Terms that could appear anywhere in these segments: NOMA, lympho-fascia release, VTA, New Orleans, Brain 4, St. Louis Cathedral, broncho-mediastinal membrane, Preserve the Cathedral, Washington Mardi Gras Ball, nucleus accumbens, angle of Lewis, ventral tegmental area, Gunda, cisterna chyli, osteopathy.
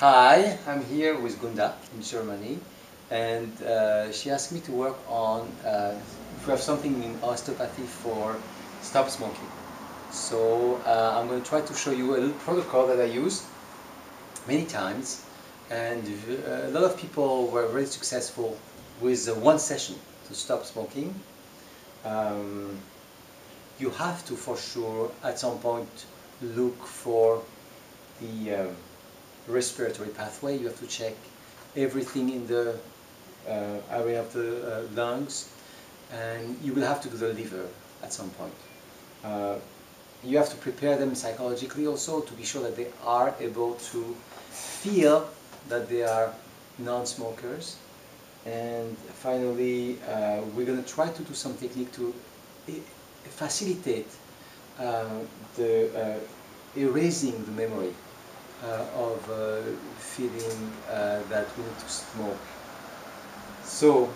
Hi, I'm here with Gunda in Germany, and she asked me to work on if we have something in osteopathy for stop smoking. So I'm going to try to show you a little protocol that I used many times, and a lot of people were very successful with one session to stop smoking. You have to, for sure, at some point look for the respiratory pathway. You have to check everything in the area of the lungs, and you will have to do the liver at some point. You have to prepare them psychologically also to be sure that they are able to feel that they are non-smokers. And finally, we're going to try to do some technique to facilitate erasing the memory of feeling that we need to smoke. So,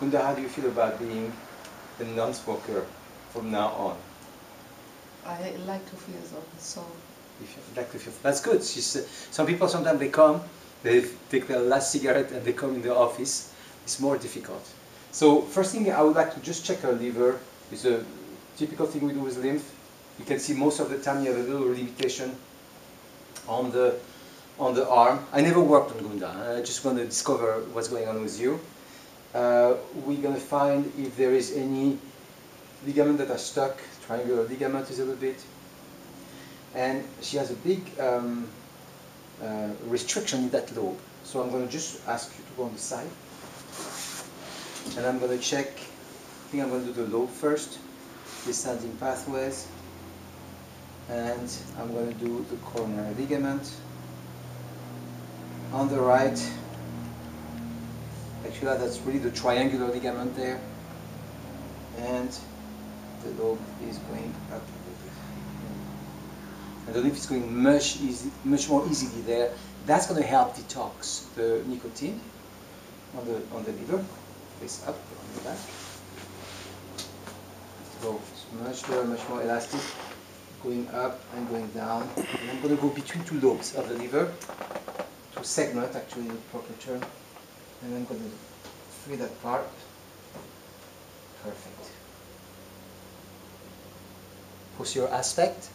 Gunda, how do you feel about being a non-smoker from now on? I like to feel so. If you like to feel, that's good. She's, some people sometimes they come, they take their last cigarette and they come in the office. It's more difficult. So first thing I would like to just check her liver. It's a typical thing we do with lymph. You can see most of the time you have a little limitation on the arm. I never worked on Gunda. I just want to discover what's going on with you. We're going to find if there is any ligament that are stuck. Triangular ligament is a little bit. And she has a big restriction in that lobe. So I'm going to just ask you to go on the side. And I'm going to check. I think I'm going to do the lobe first. Descending pathways. And I'm going to do the coronary ligament. On the right, actually that's really the triangular ligament there. And the lobe is going up a little bit. And the lymph is going much more easily there. That's going to help detox the nicotine on the liver. Face up on the back. So it's much more elastic. Going up and going down. And I'm going to go between two lobes of the liver, to segment actually the proper term. And I'm going to free that part. Perfect. Posterior aspect.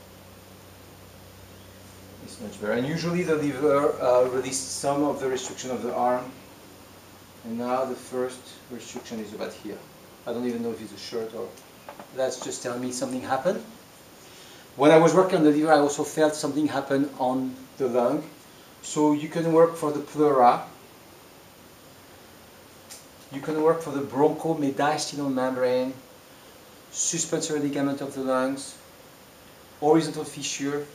It's much better. And usually the liver releases some of the restriction of the arm. And now the first restriction is about here. I don't even know if it's a shirt or... That's just telling me something happened. When I was working on the liver, I also felt something happen on the lung. So you can work for the pleura. You can work for the broncho-mediastinal membrane, suspensory ligament of the lungs, horizontal fissure.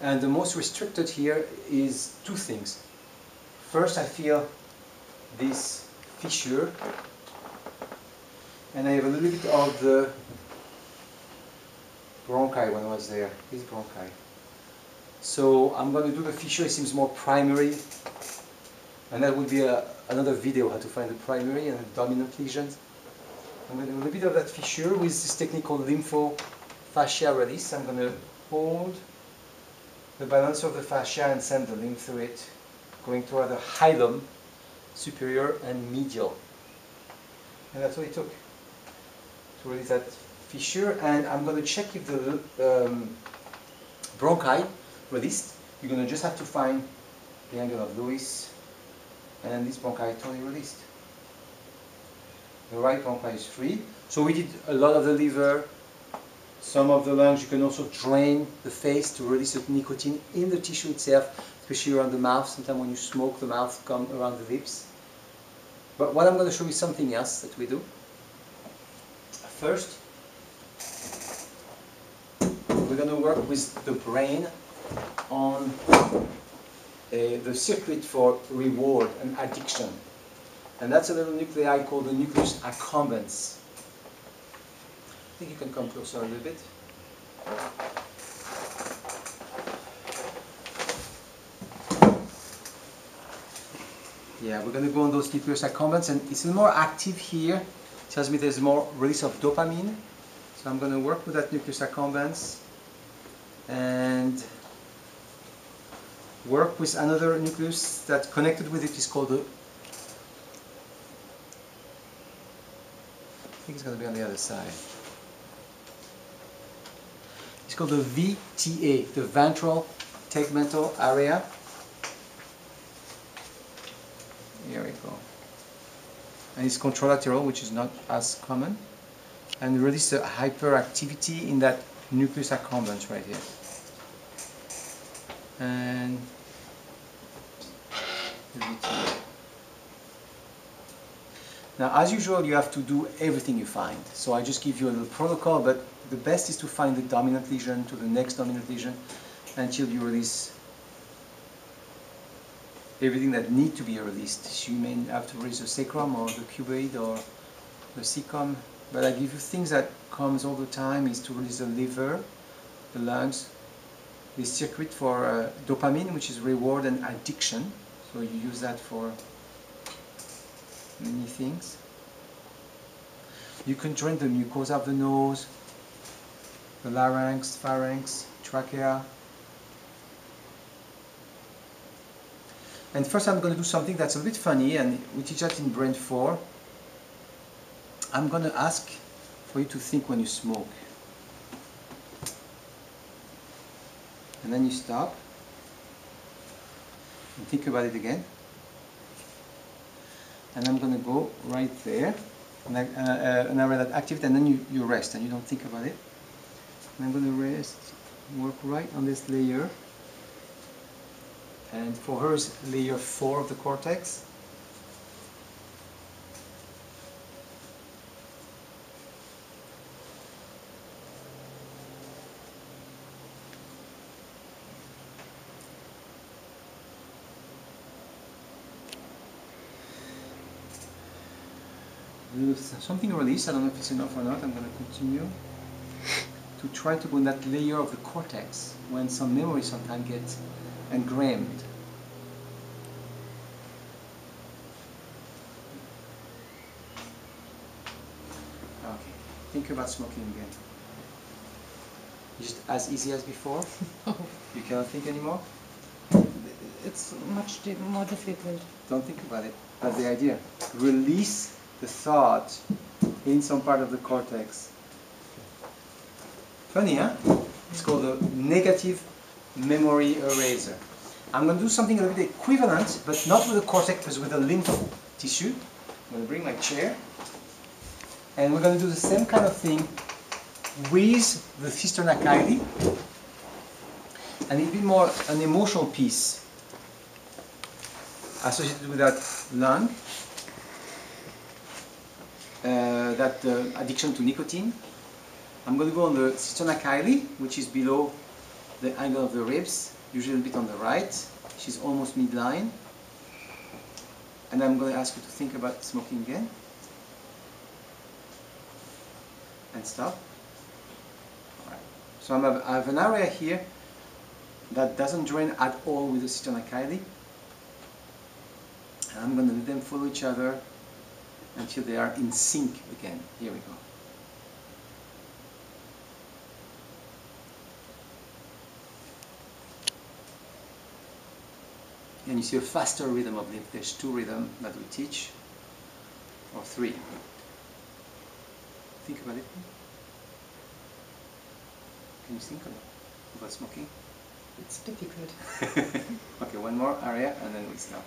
And the most restricted here is two things. First, I feel this fissure. And I have a little bit of the bronchi when I was there. This bronchi. So I'm going to do the fissure. It seems more primary, and that will be another video how to find the primary and the dominant lesions. I'm going to do a little bit of that fissure with this technique called lympho-fascia release. I'm going to hold the balance of the fascia and send the lymph through it, going toward the hilum, superior and medial. And that's what it took to release that fissure, and I'm going to check if the bronchi released. You're going to just have to find the angle of Lewis, and this bronchi totally released. The right bronchi is free. So we did a lot of the liver, some of the lungs. You can also drain the face to release the nicotine in the tissue itself, especially around the mouth. Sometimes when you smoke, the mouth comes around the lips. But what I'm going to show you is something else that we do. First, we're going to work with the brain on the circuit for reward and addiction. And that's a little nuclei called the nucleus accumbens. I think you can come closer a little bit. Yeah, we're going to go on those nucleus accumbens, and it's a little more active here. It tells me there's more release of dopamine. So I'm going to work with that nucleus accumbens. And work with another nucleus that's connected with it is called the, I think it's going to be on the other side. It's called the VTA, the ventral tegmental area. Here we go. And it's contralateral, which is not as common. And it releases a hyperactivity in that nucleus accumbens right here. And the VTA. Now, as usual, you have to do everything you find. So I just give you a little protocol, but the best is to find the dominant lesion to the next dominant lesion until you release everything that needs to be released. So you may have to release the sacrum or the cuboid or the cecum. But I give you things that comes all the time is to release the liver, the lungs, the circuit for dopamine, which is reward and addiction. So you use that for many things. You can drain the mucosa of the nose, the larynx, pharynx, trachea. And first I'm going to do something that's a bit funny, and we teach that in Brain 4. I'm going to ask for you to think when you smoke. And then you stop and think about it again. And I'm going to go right there, and I read that activity, and then you rest, and you don't think about it. And I'm going to rest, work right on this layer. And for her, it's layer 4 of the cortex. Something released, I don't know if it's enough or not, I'm going to continue to try to go in that layer of the cortex when some memory sometimes gets engrammed. Okay, think about smoking again. Just as easy as before? You cannot think anymore? It's much more difficult. Don't think about it, that's the idea. Release the thought in some part of the cortex. Funny, huh? It's called a negative memory eraser. I'm going to do something a little bit equivalent, but not with the cortex, but with the lymph tissue. I'm going to bring my chair, and we're going to do the same kind of thing with the cisterna chyli, and it'll be more an emotional piece associated with that lung. Addiction to nicotine. I'm going to go on the cisterna chyli, which is below the angle of the ribs, usually a bit on the right. She's almost midline. And I'm going to ask you to think about smoking again. And stop. All right. So I have an area here that doesn't drain at all with the cisterna chyli. And I'm going to let them follow each other until they are in sync again. Here we go. And you see a faster rhythm of lymph. There's 2 rhythms that we teach, or 3. Think about it. Can you think about smoking? It's difficult. Okay, one more area and then we stop.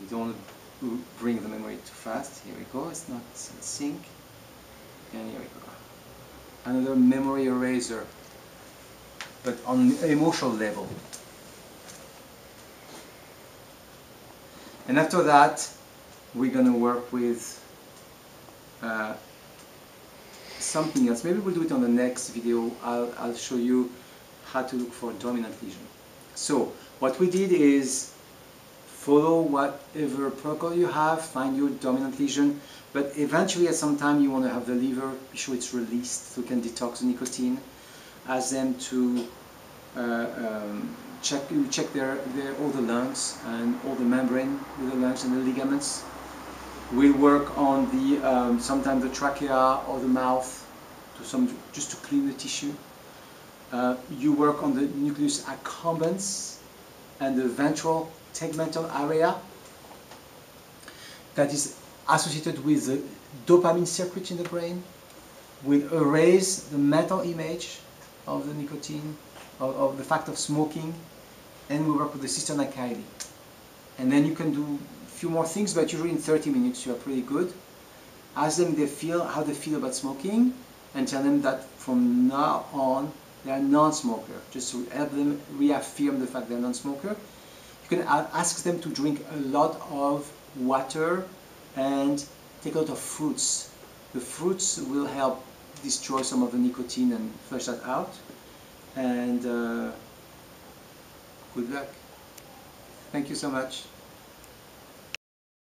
We don't bring the memory too fast. Here we go, it's not in sync. And here we go. Another memory eraser, but on an emotional level. And after that, we're going to work with something else. Maybe we'll do it on the next video. I'll show you how to look for dominant lesion. So, what we did is follow whatever protocol you have, find your dominant lesion, but eventually at some time you want to have the liver, be sure it's released so you can detox the nicotine. Ask them to check all the lungs and all the membrane with the lungs and the ligaments. We'll work on the, sometimes the trachea or the mouth, just to clean the tissue. You work on the nucleus accumbens, and the ventral tegmental area that is associated with the dopamine circuit in the brain, will erase the mental image of the nicotine, of the fact of smoking, and we work with the cisterna chyli. And then you can do a few more things, but usually in 30 minutes you are pretty good. Ask them how they feel about smoking, and tell them that from now on they are non-smoker, just to help them reaffirm the fact they are non-smoker. You can ask them to drink a lot of water and take a lot of fruits. The fruits will help destroy some of the nicotine and flush that out. And good luck. Thank you so much.